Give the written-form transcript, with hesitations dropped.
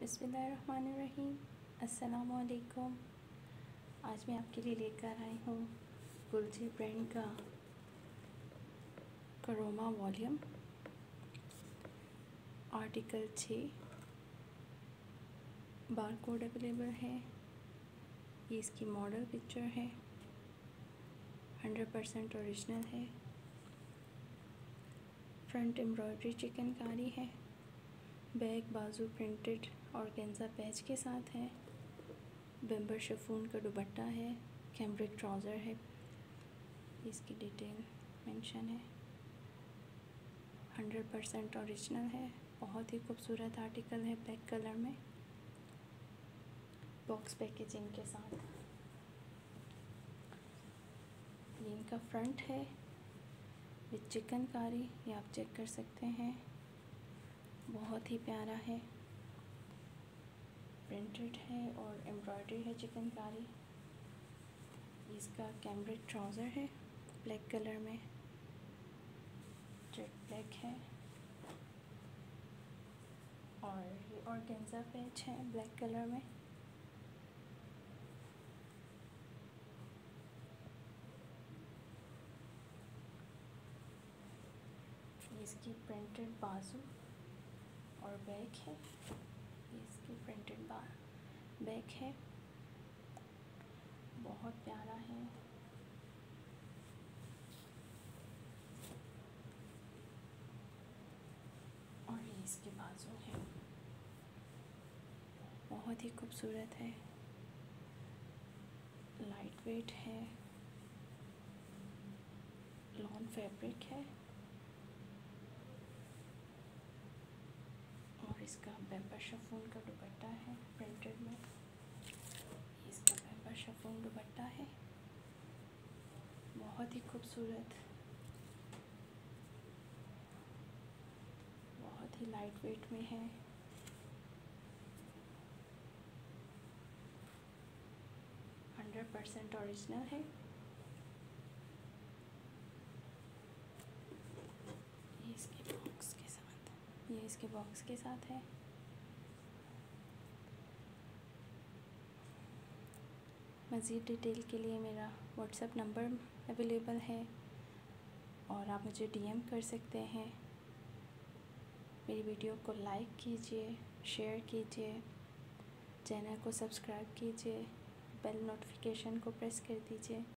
बिस्मिल्लाहिर्रहमानिर्रहीम। अस्सलामुअलैकुम। आज मैं आपके लिए लेकर आई हूँ गुलजी ब्रांड का करोमा वॉल्यूम आर्टिकल 6 बार कोड अवेलेबल है। ये इसकी मॉडल पिक्चर है, 100% ओरिजिनल है। फ्रंट एम्ब्रॉयडरी चिकन कारी है, बैक बाजू प्रिंटेड ऑर्गेन्जा पैच के साथ है, बेम्बर शिफॉन का दुपट्टा है, कैम्ब्रिक ट्राउज़र है, इसकी डिटेल मेंशन है। 100% ओरिजिनल है, बहुत ही खूबसूरत आर्टिकल है ब्लैक कलर में, बॉक्स पैकेजिंग के साथ। ये इनका फ्रंट है विद चिकन कारी, ये आप चेक कर सकते हैं, बहुत ही प्यारा है, प्रिंटेड है और एम्ब्रॉयडरी है चिकन कारी। इसका कैम्ब्रिक ट्राउज़र है ब्लैक कलर में, जेट ब्लैक है, और ये ऑर्गेन्जा पैच है ब्लैक कलर में। इसकी प्रिंटेड बाजू और बैक है, इसकी प्रिंटेड बैक है, बहुत प्यारा है। और ये इसके बाजू है, बहुत ही खूबसूरत है, लाइट वेट है, लॉन फैब्रिक है। इसका बेम्बर शिफॉन का दुपट्टा है प्रिंटेड में, इसका बेम्बर शिफॉन दुपट्टा है, बहुत ही खूबसूरत, बहुत ही लाइट वेट में है। हंड्रेड 100% ओरिजिनल है। ये इसके बॉक्स के साथ है। मज़ीद डिटेल के लिए मेरा व्हाट्सएप नंबर अवेलेबल है और आप मुझे डीएम कर सकते हैं। मेरी वीडियो को लाइक कीजिए, शेयर कीजिए, चैनल को सब्सक्राइब कीजिए, बेल नोटिफिकेशन को प्रेस कर दीजिए।